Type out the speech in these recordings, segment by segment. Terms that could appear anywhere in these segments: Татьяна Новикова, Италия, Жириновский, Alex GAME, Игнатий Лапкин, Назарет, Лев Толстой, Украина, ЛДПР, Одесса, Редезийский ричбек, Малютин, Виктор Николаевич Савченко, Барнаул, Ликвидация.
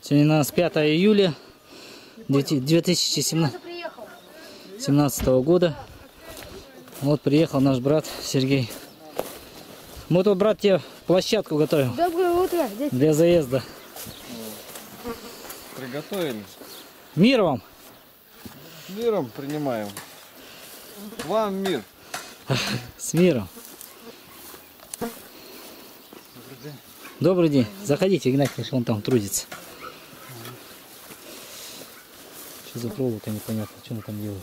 Сегодня у нас 5 июля 2017 года. Вот приехал наш брат Сергей. Мы тут, брат, тебе площадку готовим. Доброе утро. Для заезда. Приготовили. Мир вам. Миром принимаем. Вам мир. С миром. Добрый день. Добрый день. Заходите, Игнатьевич, он там трудится. Что за проволока, непонятно, что он там делает.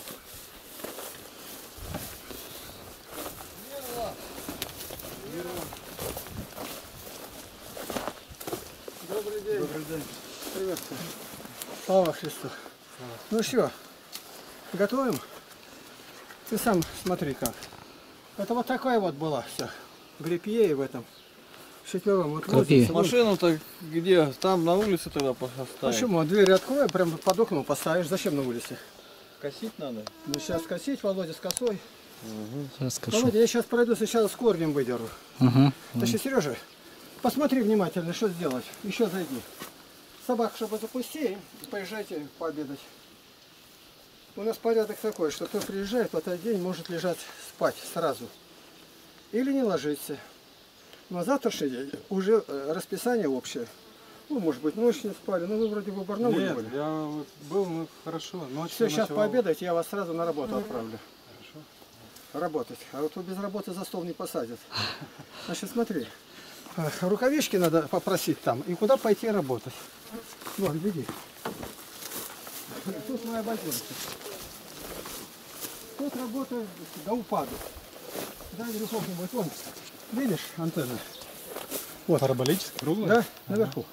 Добрый день. Добрый день. Приветствую. Слава Христу. Слава. Ну что, готовим? Ты сам смотри как. Это вот такая вот была вся. Грипье и в этом. Вот машину-то где? Там на улице тогда поставишь. Почему? Дверь открой, прям под окном поставишь. Зачем на улице? Косить надо. Ну сейчас косить, Володя, с косой. Угу. Сейчас косу. Володя, я сейчас пройду, сейчас с корнем выдеру. Угу. Значит, Сережа, посмотри внимательно, что сделать. Еще зайди. Собак, чтобы запусти, поезжайте пообедать. У нас порядок такой, что кто приезжает в этот день, может лежать спать сразу. Или не ложиться. На завтрашний день уже расписание общее. Ну, может быть, ночь не спали, но вы вроде бы в Барнауле нет, были. Я вот был, ну, хорошо. Ночью все, сейчас пообедать, я вас сразу на работу отправлю. Хорошо. Работать. А вот без работы за стол не посадят. Значит, смотри. Рукавички надо попросить там. И куда пойти работать. Вот, беги. Тут моя базенка. Тут работа до упаду. Да, грехов не будет. Вон. Видишь антенна? Вот. Параболическая, круглая? Да, наверху.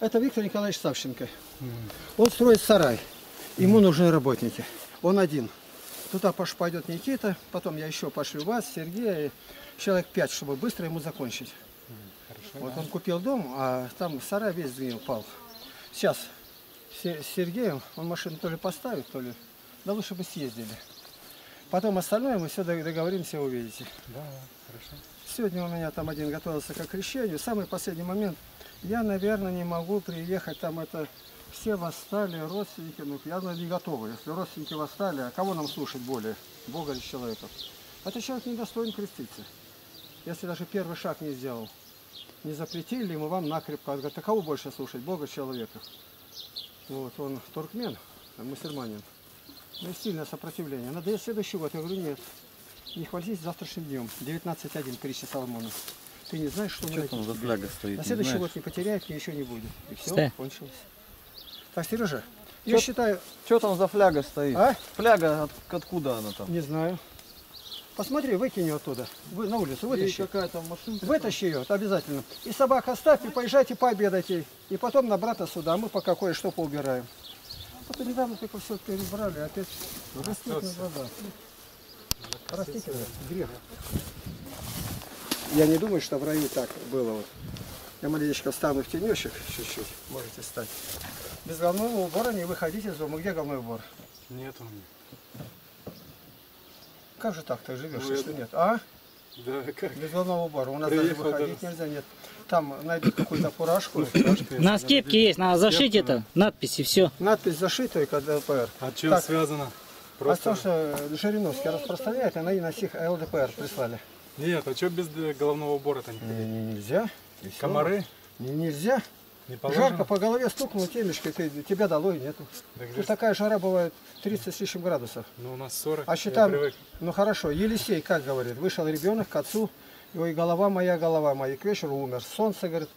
Это Виктор Николаевич Савченко. Он строит сарай. Ему нужны работники. Он один. Туда пойдет Никита, потом я еще пошлю вас, Сергея. Человек 5, чтобы быстро ему закончить. Хорошо, вот да. Он купил дом, а там сарай весь сгнил, пал. Сейчас с Сергеем он машину то ли поставит, то ли... Да лучше бы съездили. Потом остальное мы все договоримся, увидите. Да, хорошо. Сегодня у меня там один готовился к крещению. Самый последний момент. Я, наверное, не могу приехать. Там это все восстали, родственники. Ну, я, наверное, не готова. Если родственники восстали, а кого нам слушать более? Бога или человека? Этот человек не достоин креститься. Если даже первый шаг не сделал. Не запретили ему вам накрепко. Он говорит, а кого больше слушать? Бога или человека? Вот, он туркмен, мусульманин. Ну, сильное сопротивление. Надо следующий год. Я говорю, нет. Не хвалитесь завтрашним днем. 19:1 притча Соломона. Ты не знаешь, что мы там за бляга стоит. На следующий год не потеряет, ничего не будет. И все, кончилось. Так, Сережа, я считаю... Что там за фляга стоит? А? Фляга, откуда она там? Не знаю. Посмотри, выкинь ее оттуда. Вы на улицу вытащи. Какая-то машинка. Вытащи ее, обязательно. И собак оставьте, поезжайте, пообедайте. И потом на брата сюда. Мы пока кое-что поубираем. Вот недавно только все перебрали, опять растет на вода. Простите, грех. Я не думаю, что в раю так было. Вот. Я маленечко встану в тенечек чуть-чуть. Можете встать. Без головного убора не выходите из дома. Где головной убор? Нет у меня. Как же так ты живешь, ну, если это... нет? А? Да, как? Без головного убора. У нас приехал, даже выходить нельзя, нет. Там найдут какую-то фуражку. На скидке есть, надо зашить это. Надпись и все. Надпись зашитая, когда ЛДПР. А чем связано? Просто... А то, что Жириновский распространяет, она и на всех ЛДПР прислали. Нет, а что без головного убора-то нельзя? Комары? Нельзя. Не жарко, по голове стукнуло темечко, тебя долой нету. Да, тут такая жара бывает 30 с лишним градусов. Ну у нас 40, а считаем, я привык. Ну хорошо, Елисей как говорит, вышел ребенок к отцу, и голова моя, к вечеру умер. Солнце, говорит,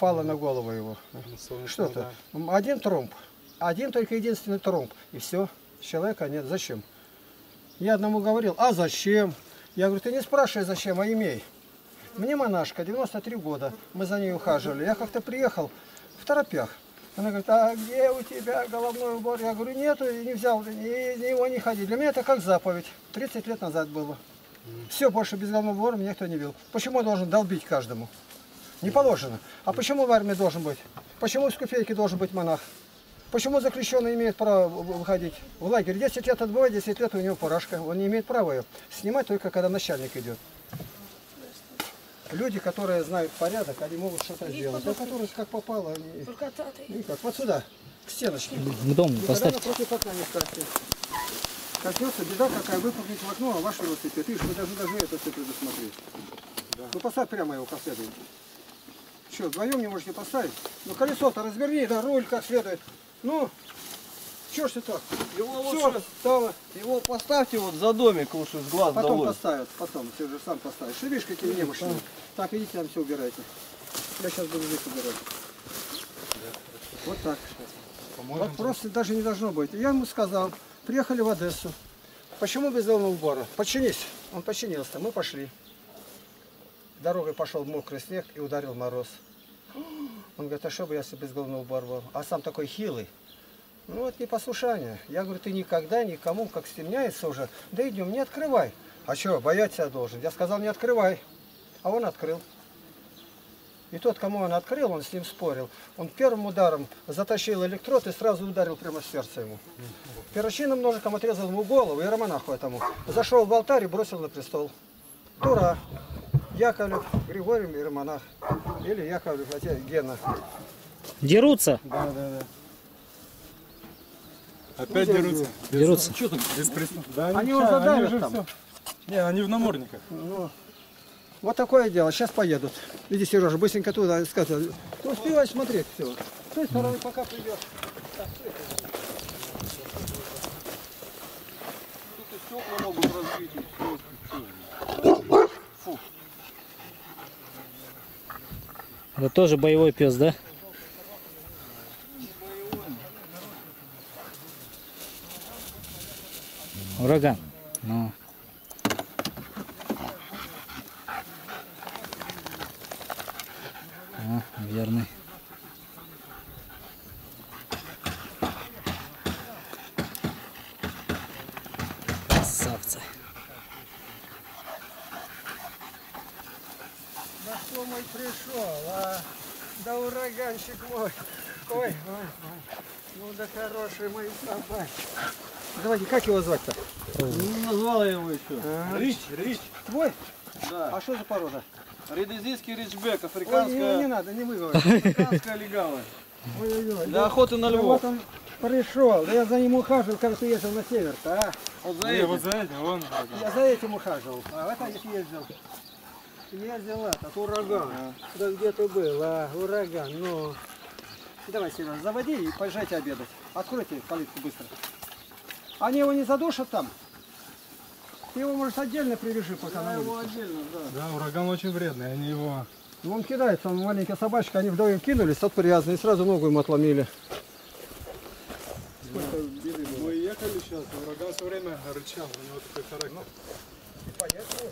пало на голову его. Ну, что-то. Да. Один тромб, один только единственный тромб, и все. Человека нет. Зачем? Я одному говорил, а зачем? Я говорю, ты не спрашивай зачем, а имей. Мне монашка, 93 года, мы за ней ухаживали. Я как-то приехал в торопях. Она говорит, а где у тебя головной убор? Я говорю, нету, и не взял, и его не ходить. Для меня это как заповедь. 30 лет назад было. Все, больше без головного убора меня никто не бил. Почему я должен долбить каждому? Не положено. А почему в армии должен быть? Почему из куфейки должен быть монах? Почему заключенный имеет право выходить в лагерь? 10 лет отбывает, 10 лет у него парашка. Он не имеет права ее снимать, только когда начальник идет. Люди, которые знают порядок, они могут что-то сделать. А которые как попало, они... Никак. Вот сюда, к стеночке. В дом поставьте. Против окна не ставьте. Коснется беда какая, выпрыгнет в окно, а ваш велосипед. Видишь, вы даже это все предусмотреть. Да. Ну поставь прямо его как следует. Что, вдвоем не можете поставить? Ну колесо-то разверни, да, руль как следует. Ну, чё ж ты так? Его лучше стало. Его поставьте вот за домик лучше с глаз долой. Потом поставят, потом, ты же сам поставишь. И видишь, какие немощные. Так, идите там все убирайте. Я сейчас буду здесь убирать. Вот так. Вот просто даже не должно быть. Я ему сказал. Приехали в Одессу. Почему без дома убора? Починись. Он починился. Мы пошли. Дорогой пошел мокрый снег и ударил мороз. Он говорит, а что бы я без головного убора был? А сам такой хилый. Ну вот непослушание. Я говорю, ты никогда никому, как стемняется уже, да и днем не открывай. А что, бояться должен? Я сказал, не открывай. А он открыл. И тот, кому он открыл, он с ним спорил. Он первым ударом затащил электрод и сразу ударил прямо в сердце ему. Перочинным ножиком отрезал ему голову, и романаху этому. Зашел в алтарь и бросил на престол. Дура! Яковлев, Григорий и романах. Или Яковлев, хотя Гена. Дерутся? Да, да, да. Опять дерутся? Дерутся. Что там? Да, они уже задавят там. Все. Не, они в намордниках. Ну. Вот такое дело. Сейчас поедут. Иди, Сережа, быстренько туда сказать. Успевай смотреть все. С той стороны пока придет. Тут и стекла могут разбить. Фу. Это тоже боевой пес, да? Ураган. Ну. О, верный. Красавцы. Да что мой пришел, а? Да ураганщик мой. Ой, ну да хороший мой собак. Давайте, как его звать-то? Не назвала его еще. Рич, Рич. Твой? Да. А что за порода? Редезийский ричбек, африканская... Ой, не надо, не выговор. Африканская легава. Для охоты на львов. Вот он пришел, да я за ним ухаживал, как ты ездил на север-то, а? Вот за этим. Вот за этим, вон. Я за этим ухаживал, а это я ездил. Я взяла, от урагана. Да где ты был, а? Ураган, ну... Давай, Сережа, заводи и поезжайте обедать. Откройте калитку быстро. Они его не задушат там? Ты его, может, отдельно привяжи пока на улице. Его отдельно, да. Да, ураган очень вредный, они его... Ну, он кидается, он маленькая собачка, они вдвоем кинулись, тот привязанный, и сразу ногу им отломили. Сколько беды было. Мы ехали сейчас, ураган все время рычал, у него такой характер. Ну, и поехали,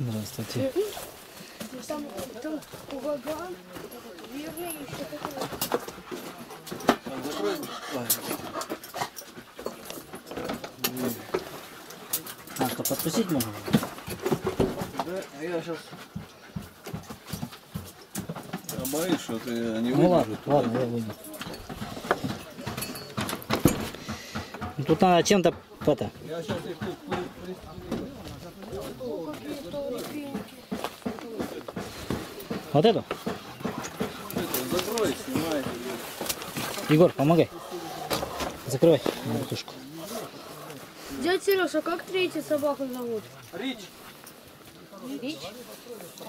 здравствуйте. Здравствуйте. Там ураган, вернее, еще такой. Закрой. А, подпустить можно? Да, я сейчас... Я боюсь, что ты не выдержишь. Ну ладно, ладно, я выйду. Тут надо чем-то... Я сейчас их тут пристрелю. Вот эту? Это, закрой, снимай. Егор, помогай. Закрывай бутушку. Дядь Сереж, а как третью собаку зовут? Рич. Рич?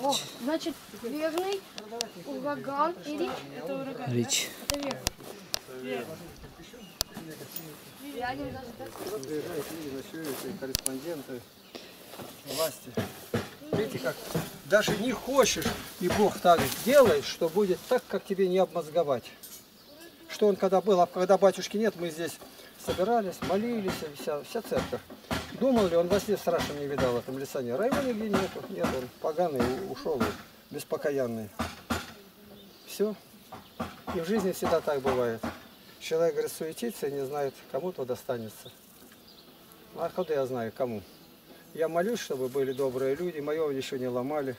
О, значит, верный, ураган и Рич. Это ураган, Рич. Да? Это верный. Верный. Вот приезжают люди, ночуют, корреспонденты, власти. Видите, как даже не хочешь, и Бог так делает, что будет так, как тебе не обмозговать. Что он когда был, а когда батюшки нет, мы здесь... Собирались, молились, вся церковь. Думал ли, он во сне страшно не видал этого милиционера. А его нигде нету. Нет, он поганый, ушел, беспокаянный. Все. И в жизни всегда так бывает. Человек, говорит, суетится и не знает, кому-то достанется. А откуда я знаю, кому? Я молюсь, чтобы были добрые люди, моего еще не ломали.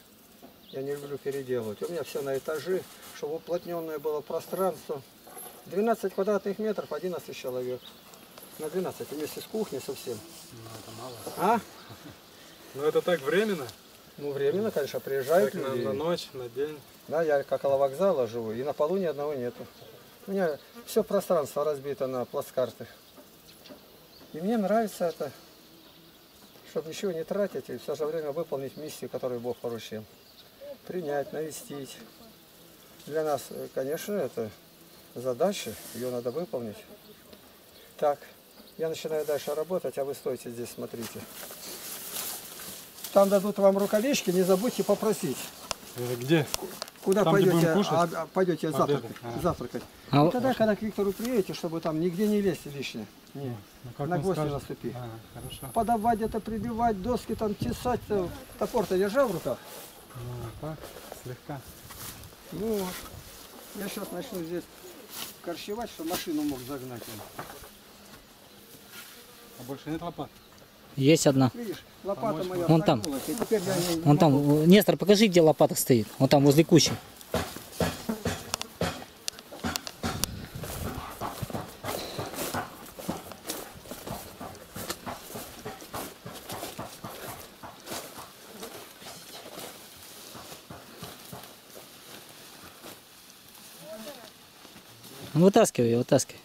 Я не люблю переделывать. У меня все на этажи, чтобы уплотненное было пространство. 12 квадратных метров, 11 человек. На 12 вместе с кухней совсем. Ну, это мало. А? Ну это так временно? Ну временно, конечно, приезжают так люди. На ночь, на день. Да, я как около вокзала живу, и на полу ни одного нету. У меня все пространство разбито на плацкартах. И мне нравится это, чтобы ничего не тратить и в то же время выполнить миссию, которую Бог поручил. Принять, навестить. Для нас, конечно, это задача, ее надо выполнить. Так, я начинаю дальше работать, а вы стойте здесь, смотрите. Там дадут вам рукавички, не забудьте попросить. Где? Куда там пойдете? Пойдете завтракать. И тогда, когда к Виктору приедете, чтобы там нигде не лезть лишнее. Не, ну, на гвоздь не наступи. А, подавать это, прибивать, доски там тесать. Топор-то держал в руках. Ну, так, слегка. Ну вот. Я сейчас начну здесь корчевать, чтобы машину мог загнать. А больше нет лопат? Есть одна. Видишь, лопата моя. Вон там. Вон там. Нестор, покажи, где лопата стоит. Вон там, возле кучи. Вытаскивай ее, вытаскивай.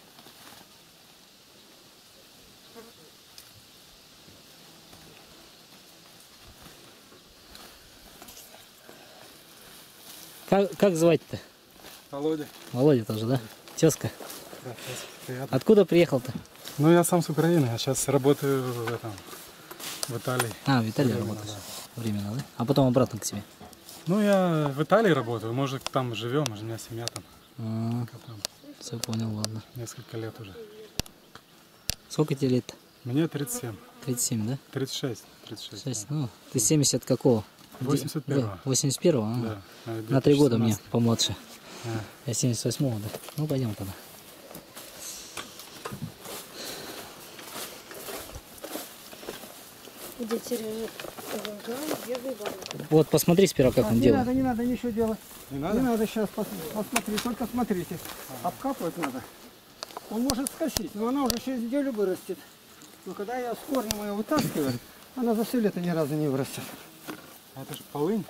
Как звать-то? Володя. Володя тоже, да? Тезка. Да, приятно. Откуда приехал-то? Ну, я сам с Украины, а сейчас работаю в Италии. А, в Италии временно, работаешь? Да. Временно, да? А потом обратно к себе? Ну, я в Италии работаю, может, там живем, может, у меня семья там. А, там. Все понял, ладно. Несколько лет уже. Сколько тебе лет? Мне 37. 37, да? 36. 36 да. Ну, ты 70 какого? 81-го. 81-го? А? Да. На 3 года мне помладше. А. Я 78-го, да. Ну, пойдем тогда. Вот, посмотри сперва, как он делает. Не надо, не надо ничего делать. Не надо? Не надо сейчас, посмотри, только смотрите. Обкапывать надо. Он может скосить, но она уже через неделю вырастет. Но когда я с корнем ее вытаскиваю, она за все лето ни разу не вырастет. Это же полынь.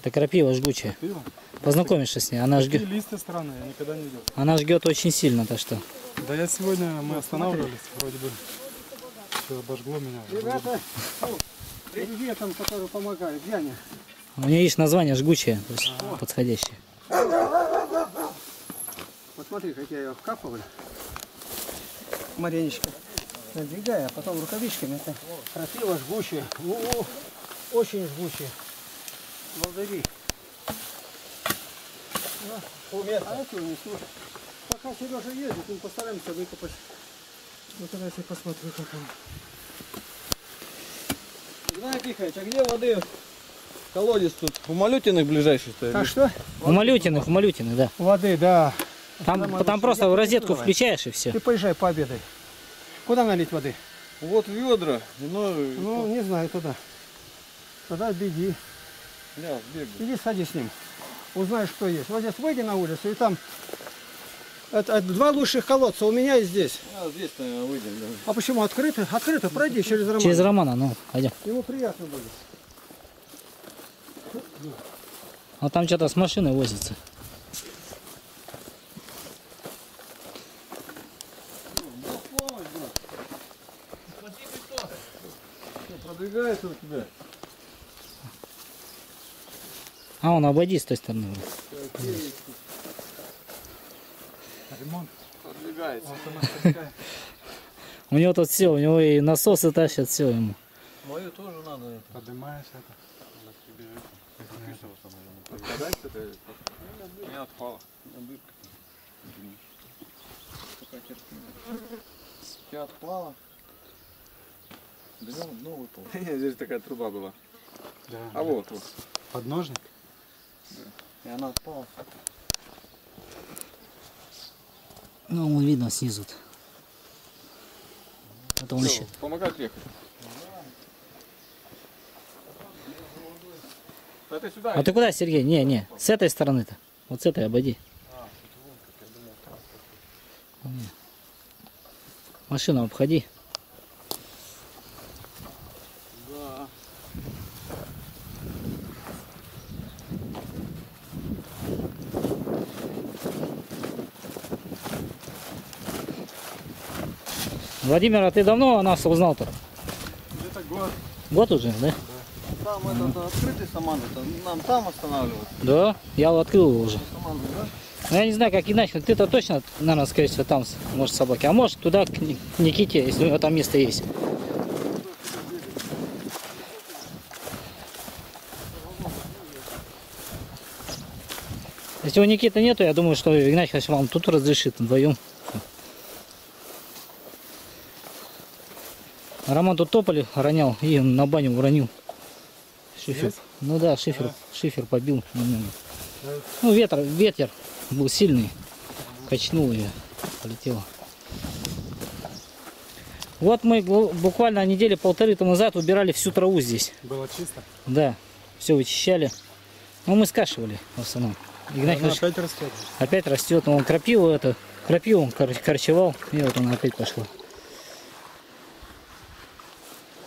Это крапива жгучая. Крапива? Познакомишься с ней. Она жгет. Какие листья странные, я никогда не видел. Она жгет очень сильно, так что. Да я сегодня, мы останавливались, вроде бы. Все обожгло меня. Ребята, ребята там, которые помогают, где они? У меня есть название жгучее, то есть подходящее. Вот смотри, как я ее обкапываю. Маренечка. Надвигаю, а потом рукавичками. Это крапива жгучая. Очень жгучие волдыри. А это у них, ну, пока Сережа ездит, мы постараемся выкопать. Вот тогда я посмотрю, как он. Игнат Тихович, а где воды? Колодец тут у Малютиных ближайших-то? Так что? У Малютиных, да. Воды, да. Там просто в розетку включаешь и все. Ты поезжай пообедай. Куда налить воды? Вот ведра. Ну, не знаю, туда. Тогда беги. Да, иди садись с ним. Узнаешь, что есть. Вот здесь выйди на улицу и там. Это два лучших колодца у меня и здесь. А, здесь выйдем, да. А почему открыто? Открыто, пройди через Романа. Через Романа, ну, пойдем. Ему приятно будет. А там что-то с машиной возится. Продвигается у тебя. А, он обойди с той стороны. Ремонт продвигается. У него тут все, у него и насосы тащат, все ему. Мою тоже надо. Поднимаешь это. Не отпало. Все отпало. Берем дно выпало. Здесь такая труба была. А вот вот. Подножник? И она отпала. Ну, он видно снизу. Это он ищет. Помогай ехать. А ты куда, Сергей? Не. С этой стороны-то. Вот с этой обойди. Машину обходи. Да. Владимир, а ты давно о нас узнал-то? Где-то год. Год уже, да? Да. Там это открытый саман-то, нам там останавливаться. Да, я его открыл уже. Саман, да? Ну, я не знаю, как иначе, ты-то точно, наверное, скорее всего, там, может, собаки. А может, туда, к Никите, если у него там место есть. Если у Никиты нету, я думаю, что Игнатьевич вам тут разрешит вдвоем. Роман тут тополь ронял и на баню уронил. Шифер. Есть? Ну да, шифер, да. Шифер побил. Да. Ну, ветер был сильный. Качнул ее, полетела. Вот мы буквально недели полторы тому назад убирали всю траву здесь. Было чисто? Да, все вычищали. Ну, мы скашивали в основном. Игнатьевич опять растет. Опять растет, но он крапиву он корчевал, и вот она опять пошла.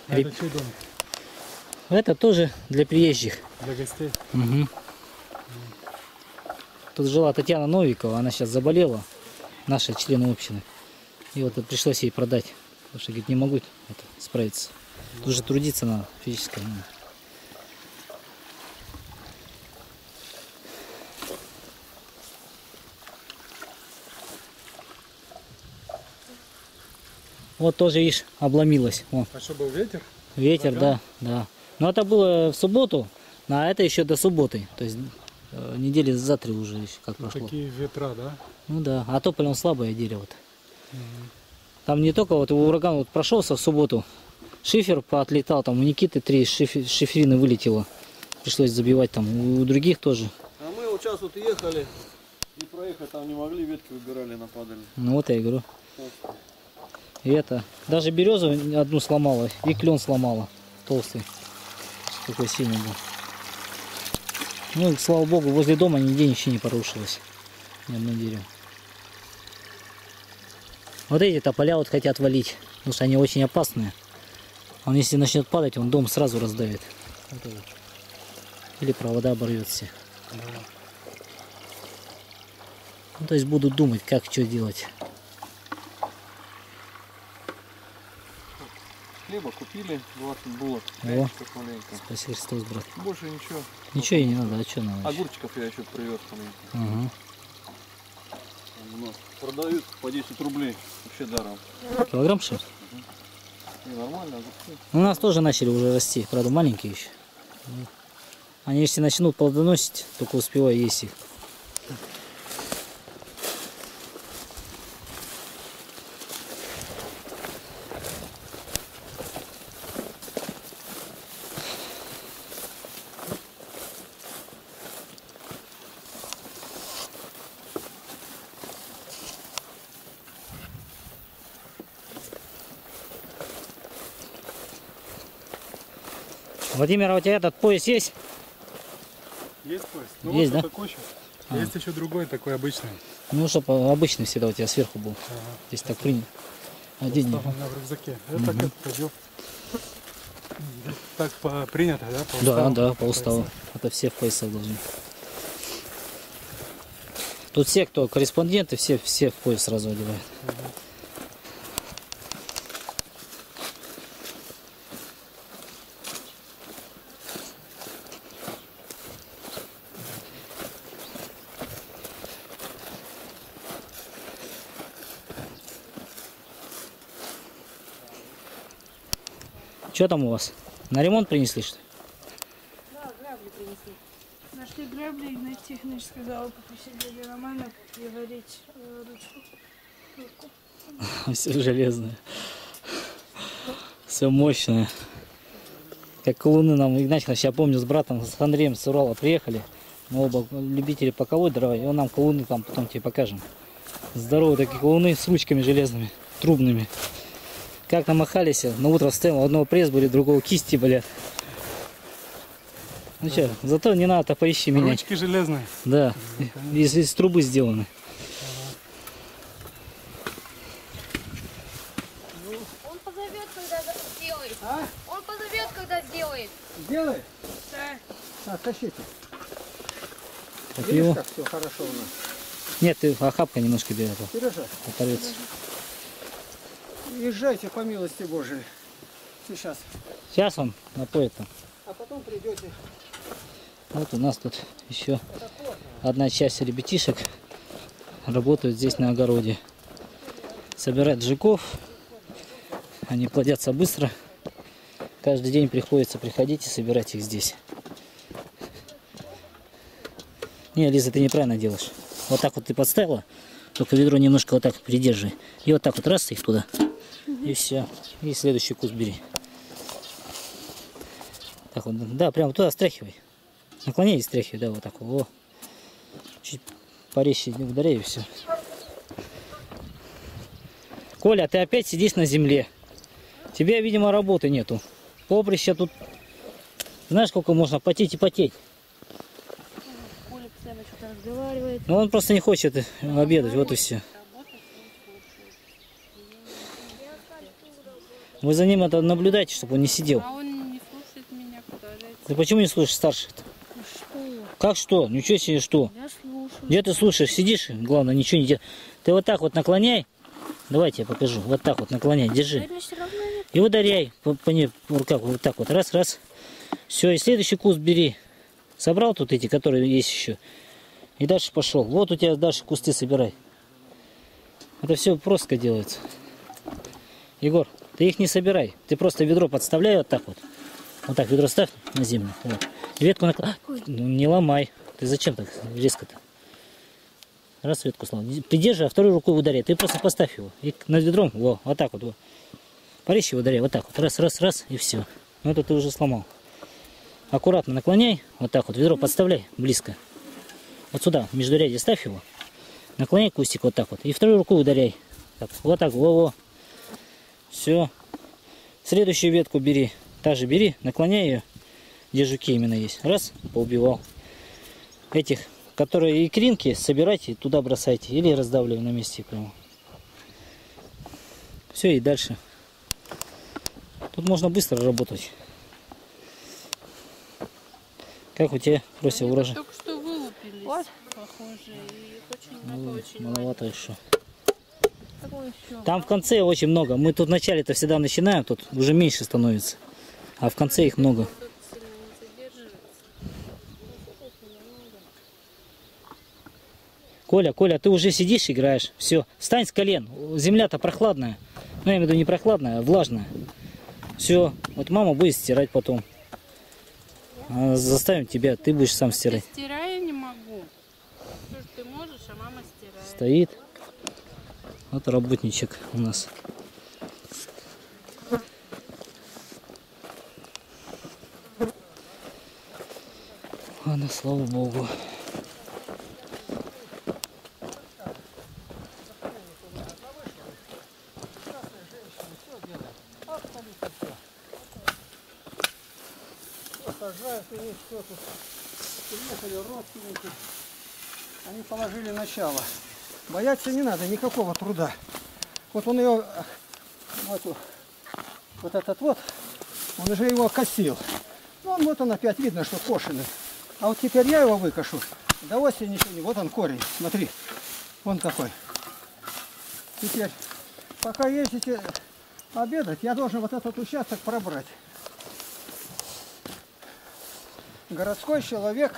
Это чей дом? Это тоже для приезжих. Для гостей? Угу. Тут жила Татьяна Новикова, она сейчас заболела, наша члена общины. И вот пришлось ей продать, потому что, говорит, не могу справиться. Тут же трудиться надо, физически. Вот тоже, видишь, обломилось. О. А что, был ветер? Ветер, Лага? Да. Но это было в субботу, а это еще до субботы. То есть недели за три уже еще как прошло. Такие ветра, да? Ну да, а тополь он слабое дерево-то. Угу. Там не только вот ураган вот прошелся в субботу, шифер поотлетал, там у Никиты 3 шиферины вылетело. Пришлось забивать там, у других тоже. А мы вот сейчас вот ехали, и проехать там не могли, ветки выбирали, нападали. Ну вот я и говорю. И это, даже березу одну сломала, и клен сломала, толстый, такой сильный был. Ну, слава богу, возле дома нигде ничего не порушилось, ни одно дерево. Вот эти тополя вот хотят валить, потому что они очень опасные. Он если начнет падать, он дом сразу раздавит. Или провода оборвется. Ну, то есть будут думать, как, что делать. Хлеба купили, 20 булок. О, спасибо, Христос, брат. Больше ничего. Ничего и не надо, а что надо? Огурчиков я еще привез. Угу. У нас продают по 10 рублей, вообще даром. Килограмм что? Угу. Нормально, огурцы. У нас тоже начали уже расти, правда маленькие еще. Они если начнут плодоносить, только успевай есть их. Владимир, а у тебя этот пояс есть? Есть пояс? Ну, есть, вот, да? Такой еще. А. Есть еще другой, такой обычный. Ну, чтобы обычный всегда у тебя сверху был. Ага. Здесь так принято. Один. Вот в рюкзаке. Я так это ходил. Так принято, да? По уставу. Да, по уставу. Это все в поясах должны. Тут все, кто корреспонденты, все в пояс сразу одевают. Ага. Что там у вас? На ремонт принесли, что ли? Да, грабли принесли. Нашли грабли, Игнатий Тихонович сказал, попросили Романа приварить ручку. Все железное. Все мощное. Как луны нам Игнатьевич, я помню, с братом, с Андреем с Урала приехали. Мы оба любители поколоть дрова, и он нам колуны там потом тебе покажем. Здоровые такие колуны с ручками железными, трубными. Как намахались, на утро встаем, у одного пресс были, другого кисти, блядь. Ну что, зато не надо, поищи меня. Ручки железные. Да, из трубы сделаны. Он позовет, когда сделает. А? Он позовет, когда сделает. Сделает? Да. А, тащите. Видишь, как все хорошо у нас? Нет, ты охапка немножко берет. Сережа? Оторвется. Езжайте по милости Божией. Сейчас. Сейчас он напоит-то. А потом придете. Вот у нас тут еще одна часть ребятишек работают здесь на огороде. Собирают жуков. Они плодятся быстро. Каждый день приходится приходить и собирать их здесь. Не, Лиза, ты неправильно делаешь. Вот так вот ты подставила, только ведро немножко вот так придержи. И вот так вот раз их туда. И все. И следующий куст бери. Так вот, да, прямо туда стряхивай. Наклоняй и стряхивай, да, вот так вот. О. Чуть порезче ударяй и все. Коля, ты опять сидишь на земле. Тебя, видимо, работы нету. Поприща тут. Знаешь, сколько можно потеть и потеть? Коля постоянно что-то разговаривает. Ну, он просто не хочет обедать, вот и все. Вы за ним это наблюдайте, чтобы он не сидел. А он не слушает меня, продолжается. Ты почему не слушаешь старших-то? Что? Как что? Ничего себе, что? Я слушаю. Где ты слушаешь? Сидишь, главное, ничего не делаешь. Ты вот так вот наклоняй. Давайте я покажу. Вот так вот наклоняй, держи. И ударяй по ней в руках. Вот так вот. Раз, раз. Все, и следующий куст бери. Собрал тут эти, которые есть еще. И дальше пошел. Вот у тебя дальше кусты собирай. Это все просто делается. Егор, ты их не собирай. Ты просто ведро подставляй вот так вот. Вот так ведро ставь на землю. Вот. Ветку наклоняй. Ну, не ломай. Ты зачем так резко-то? Раз ветку сломал. Придержи, а второй рукой ударяй. Ты просто поставь его. И над ведром. Во, вот так вот. Во. Порезче ударяй. Вот так вот. Раз, раз, раз. И все. Ну это ты уже сломал. Аккуратно наклоняй. Вот так вот. Ведро подставляй близко. Вот сюда. Междурядье ставь его. Наклоняй кустик вот так вот. И второй рукой ударяй. Так. Вот так. Во, во. Все. Следующую ветку бери. Та же бери. Наклоняй ее. Где жуки именно есть. Раз. Поубивал. Этих, которые икринки, собирайте, туда бросайте. Или раздавливай на месте прямо. Все, и дальше. Тут можно быстро работать. Как у тебя, Прося, урожай? Только что вылупились. Вот. Похоже, и очень много, очень маловато еще. Там в конце очень много. Мы тут в начале-то всегда начинаем, тут уже меньше становится. А в конце их много. Коля, Коля, ты уже сидишь, играешь. Все, встань с колен. Земля-то прохладная. Ну, я имею в виду не прохладная, а влажная. Все, вот мама будет стирать потом. А заставим тебя, ты будешь сам стирать. Я стираю не могу. Потому что ты можешь, а мама стирает. Стоит. Вот работничек у нас. Ладно, слава богу. Они положили начало. Бояться не надо никакого труда. Вот он ее, вот этот вот, он уже его косил. Ну, вот он опять видно, что кошеный. А вот теперь я его выкошу. До осени ничего не. Вот он корень, смотри, вон какой. Теперь, пока ездите обедать, я должен вот этот участок пробрать. Городской человек,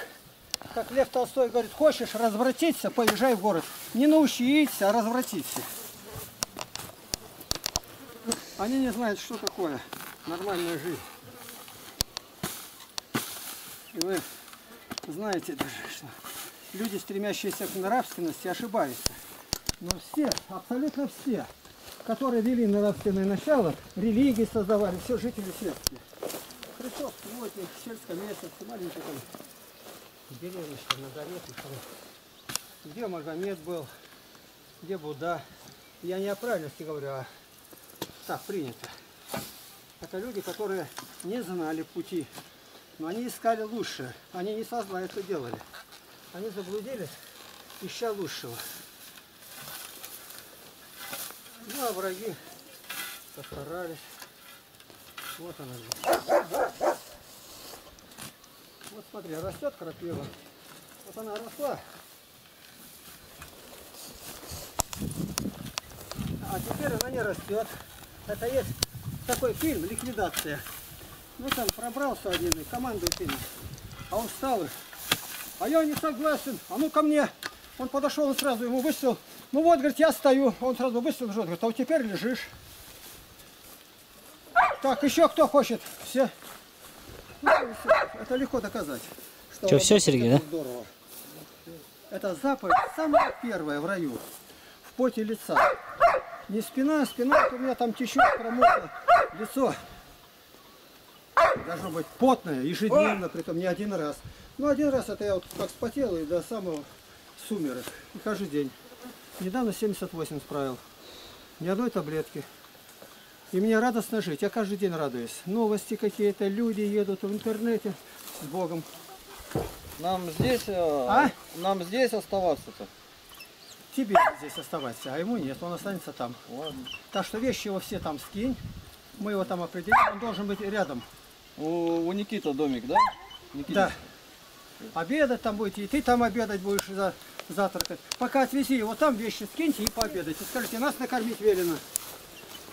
как Лев Толстой говорит, хочешь развратиться, поезжай в город. Не научиться, а развратиться. Они не знают, что такое нормальная жизнь. И вы знаете даже, что люди, стремящиеся к нравственности, ошибаются. Но все, абсолютно все, которые вели нравственное начало, религии создавали, все жители сельские. Христос, вот их сельское место, маленькая деревничка, Назарет, где Магомед был, где Будда. Я не о правильности говорю, а так принято. Это люди, которые не знали пути, но они искали лучшее. Они не со зла это делали. Они заблудились, ища лучшего. Ну а враги постарались. Вот она же. Вот смотри, растет крапива. Вот она росла. А теперь она не растет. Это есть такой фильм «Ликвидация». Ну там пробрался один и командует им. А он встал и: а я не согласен, а ну ко мне. Он подошел, он сразу ему выстрел. Ну вот, говорит, я стою. Он сразу выстрел, жжет, говорит, а вот теперь лежишь. Так, еще кто хочет? Все. Ну, это легко доказать. Что, все, Сергей, да? Здорово. Это заповедь самая первая в раю. В поте лица. Не спина, спина, у меня там течет, промокло лицо. Должно быть потное, ежедневно, притом не один раз. Ну, один раз это я вот так вспотел и до самого сумерек. И каждый день. Недавно 78 справил. Ни одной таблетки. И мне радостно жить. Я каждый день радуюсь. Новости какие-то, люди едут в интернете. С Богом. Нам здесь оставаться-то? Тебе здесь оставаться, а ему нет. Он останется там. Ладно. Так что вещи его все там скинь. Мы его там определим. Он должен быть рядом. У Никита домик, да? Никита. Да. Обедать там будете. И ты там обедать будешь, завтракать. Пока отвези его там, вещи скиньте и пообедайте. Скажите, нас накормить велено.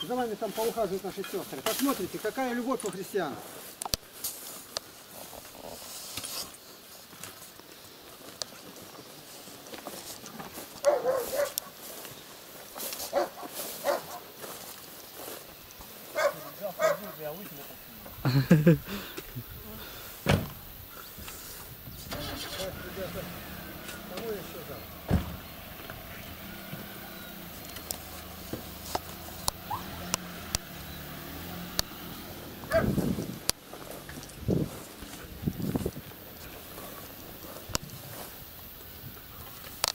За вами там поухаживают наши сестры. Посмотрите, какая любовь у христиан. Кому еще дам?